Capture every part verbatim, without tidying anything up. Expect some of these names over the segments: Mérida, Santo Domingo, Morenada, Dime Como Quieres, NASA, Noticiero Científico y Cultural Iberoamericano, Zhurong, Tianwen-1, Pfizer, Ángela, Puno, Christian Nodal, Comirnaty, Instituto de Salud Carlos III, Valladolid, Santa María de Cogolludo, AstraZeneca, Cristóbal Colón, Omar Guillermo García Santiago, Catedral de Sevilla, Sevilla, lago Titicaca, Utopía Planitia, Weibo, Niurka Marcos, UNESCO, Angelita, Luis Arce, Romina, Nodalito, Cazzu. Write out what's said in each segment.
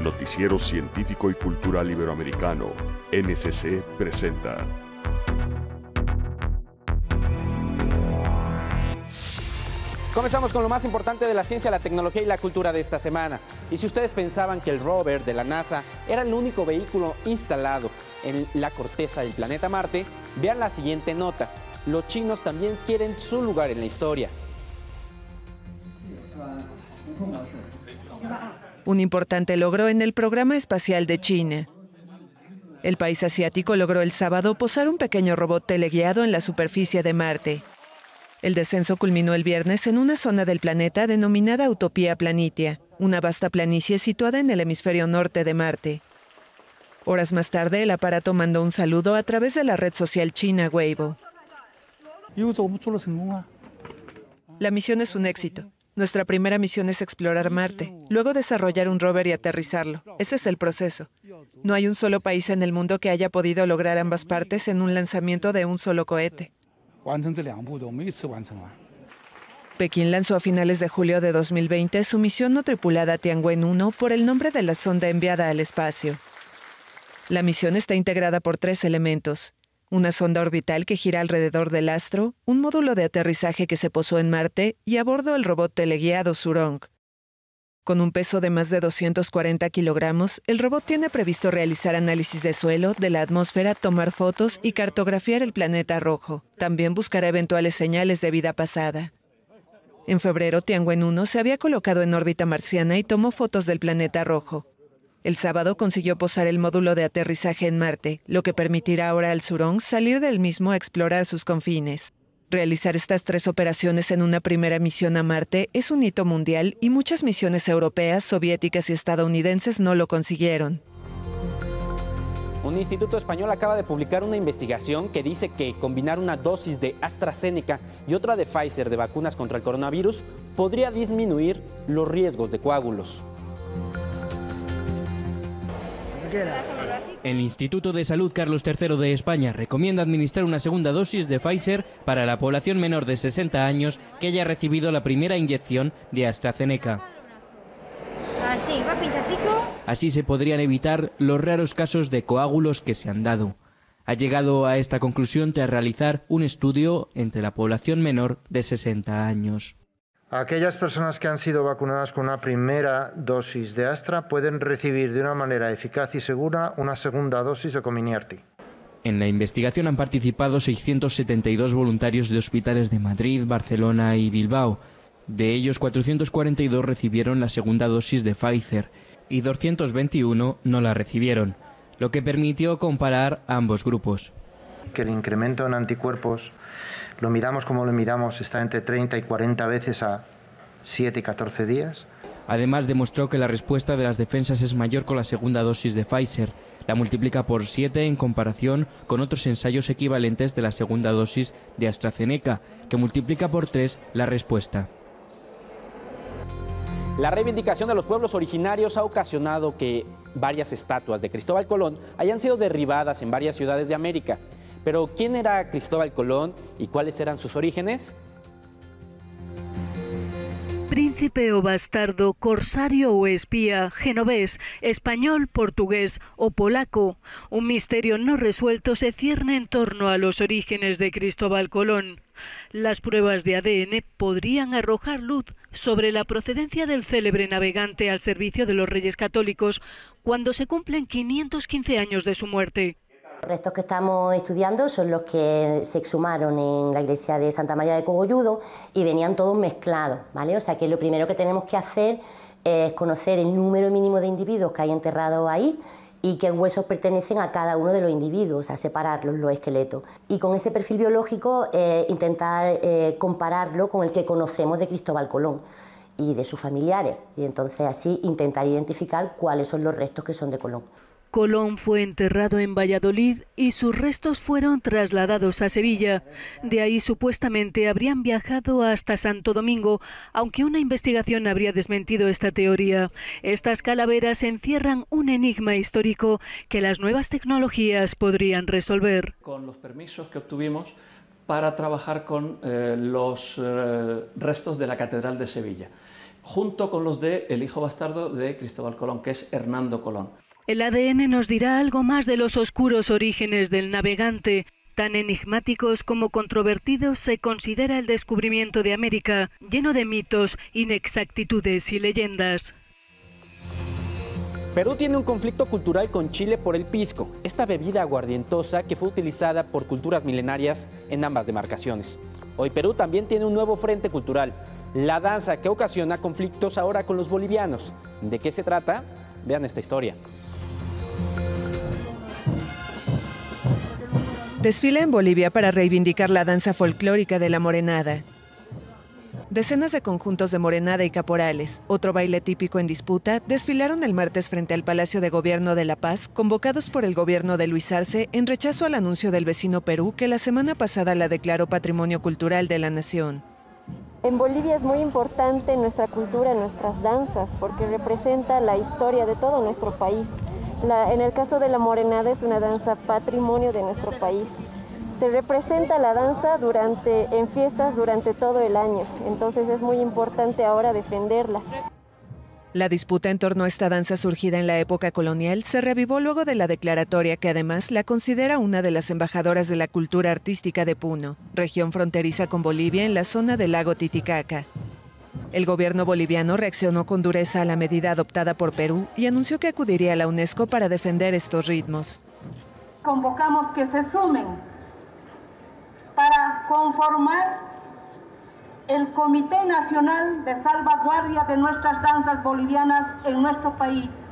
Noticiero Científico y Cultural Iberoamericano, N C C, presenta. Comenzamos con lo más importante de la ciencia, la tecnología y la cultura de esta semana. Y si ustedes pensaban que el rover de la NASA era el único vehículo instalado en la corteza del planeta Marte, vean la siguiente nota. Los chinos también quieren su lugar en la historia. Un importante logro en el programa espacial de China. El país asiático logró el sábado posar un pequeño robot teleguiado en la superficie de Marte. El descenso culminó el viernes en una zona del planeta denominada Utopía Planitia, una vasta planicie situada en el hemisferio norte de Marte. Horas más tarde, el aparato mandó un saludo a través de la red social china Weibo. La misión es un éxito. Nuestra primera misión es explorar Marte, luego desarrollar un rover y aterrizarlo. Ese es el proceso. No hay un solo país en el mundo que haya podido lograr ambas partes en un lanzamiento de un solo cohete. Pekín lanzó a finales de julio de dos mil veinte su misión no tripulada Tianwen uno por el nombre de la sonda enviada al espacio. La misión está integrada por tres elementos: una sonda orbital que gira alrededor del astro, un módulo de aterrizaje que se posó en Marte y a bordo el robot teleguiado Zhurong. Con un peso de más de doscientos cuarenta kilogramos, el robot tiene previsto realizar análisis de suelo, de la atmósfera, tomar fotos y cartografiar el planeta rojo. También buscará eventuales señales de vida pasada. En febrero, Tianwen uno se había colocado en órbita marciana y tomó fotos del planeta rojo. El sábado consiguió posar el módulo de aterrizaje en Marte, lo que permitirá ahora al Zhurong salir del mismo a explorar sus confines. Realizar estas tres operaciones en una primera misión a Marte es un hito mundial y muchas misiones europeas, soviéticas y estadounidenses no lo consiguieron. Un instituto español acaba de publicar una investigación que dice que combinar una dosis de AstraZeneca y otra de Pfizer de vacunas contra el coronavirus podría disminuir los riesgos de coágulos. El Instituto de Salud Carlos tercero de España recomienda administrar una segunda dosis de Pfizer para la población menor de sesenta años que haya recibido la primera inyección de AstraZeneca. Así se podrían evitar los raros casos de coágulos que se han dado. Ha llegado a esta conclusión tras realizar un estudio entre la población menor de sesenta años. Aquellas personas que han sido vacunadas con una primera dosis de Astra pueden recibir de una manera eficaz y segura una segunda dosis de Comirnaty. En la investigación han participado seiscientos setenta y dos voluntarios de hospitales de Madrid, Barcelona y Bilbao. De ellos, cuatrocientos cuarenta y dos recibieron la segunda dosis de Pfizer y doscientos veintiuno no la recibieron, lo que permitió comparar ambos grupos. Que el incremento en anticuerpos, lo miramos como lo miramos, está entre treinta y cuarenta veces a siete y catorce días. Además, demostró que la respuesta de las defensas es mayor con la segunda dosis de Pfizer. La multiplica por siete en comparación con otros ensayos equivalentes de la segunda dosis de AstraZeneca, que multiplica por tres la respuesta. La reivindicación de los pueblos originarios ha ocasionado que varias estatuas de Cristóbal Colón hayan sido derribadas en varias ciudades de América. Pero, ¿quién era Cristóbal Colón y cuáles eran sus orígenes? Príncipe o bastardo, corsario o espía, genovés, español, portugués o polaco. Un misterio no resuelto se cierne en torno a los orígenes de Cristóbal Colón. Las pruebas de A D N podrían arrojar luz sobre la procedencia del célebre navegante al servicio de los Reyes Católicos cuando se cumplen quinientos quince años de su muerte. Los restos que estamos estudiando son los que se exhumaron en la iglesia de Santa María de Cogolludo y venían todos mezclados, ¿vale? O sea que lo primero que tenemos que hacer es conocer el número mínimo de individuos que hay enterrados ahí y qué huesos pertenecen a cada uno de los individuos, o sea, separarlos, los esqueletos. Y con ese perfil biológico eh, intentar eh, compararlo con el que conocemos de Cristóbal Colón y de sus familiares. Y entonces así intentar identificar cuáles son los restos que son de Colón. Colón fue enterrado en Valladolid y sus restos fueron trasladados a Sevilla. De ahí supuestamente habrían viajado hasta Santo Domingo, aunque una investigación habría desmentido esta teoría. Estas calaveras encierran un enigma histórico que las nuevas tecnologías podrían resolver. Con los permisos que obtuvimos para trabajar con eh, los eh, restos de la Catedral de Sevilla. junto con los de el hijo bastardo de Cristóbal Colón, que es Hernando Colón. El A D N nos dirá algo más de los oscuros orígenes del navegante. Tan enigmáticos como controvertidos se considera el descubrimiento de América, lleno de mitos, inexactitudes y leyendas. Perú tiene un conflicto cultural con Chile por el pisco, esta bebida aguardientosa que fue utilizada por culturas milenarias en ambas demarcaciones. Hoy Perú también tiene un nuevo frente cultural, la danza, que ocasiona conflictos ahora con los bolivianos. ¿De qué se trata? Vean esta historia. Desfila en Bolivia para reivindicar la danza folclórica de la Morenada. Decenas de conjuntos de morenada y caporales, otro baile típico en disputa, desfilaron el martes frente al Palacio de Gobierno de La Paz, convocados por el gobierno de Luis Arce en rechazo al anuncio del vecino Perú, que la semana pasada la declaró Patrimonio Cultural de la Nación. En Bolivia es muy importante nuestra cultura, nuestras danzas, porque representa la historia de todo nuestro país. La, en el caso de la morenada es una danza patrimonio de nuestro país. Se representa la danza durante, en fiestas durante todo el año, entonces es muy importante ahora defenderla. La disputa en torno a esta danza surgida en la época colonial se reavivó luego de la declaratoria que además la considera una de las embajadoras de la cultura artística de Puno, región fronteriza con Bolivia en la zona del lago Titicaca. El gobierno boliviano reaccionó con dureza a la medida adoptada por Perú y anunció que acudiría a la UNESCO para defender estos ritmos. Convocamos que se sumen para conformar el Comité Nacional de Salvaguardia de nuestras danzas bolivianas en nuestro país.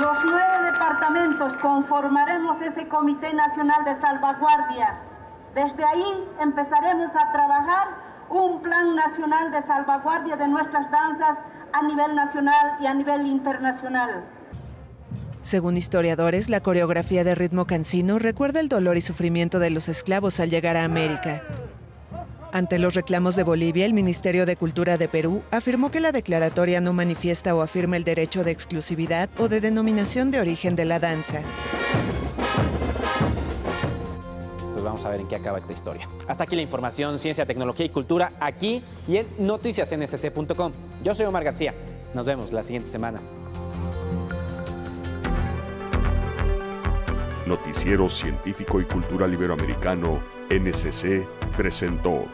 Los nueve departamentos conformaremos ese Comité Nacional de Salvaguardia. Desde ahí empezaremos a trabajar un plan nacional de salvaguardia de nuestras danzas a nivel nacional y a nivel internacional. Según historiadores, la coreografía de ritmo cansino recuerda el dolor y sufrimiento de los esclavos al llegar a América. Ante los reclamos de Bolivia, el Ministerio de Cultura de Perú afirmó que la declaratoria no manifiesta o afirma el derecho de exclusividad o de denominación de origen de la danza. Pues vamos a ver en qué acaba esta historia. Hasta aquí la información, ciencia, tecnología y cultura, aquí y en noticias n s c punto com. Yo soy Omar García. Nos vemos la siguiente semana. Noticiero Científico y Cultural Iberoamericano, N C C, presentó.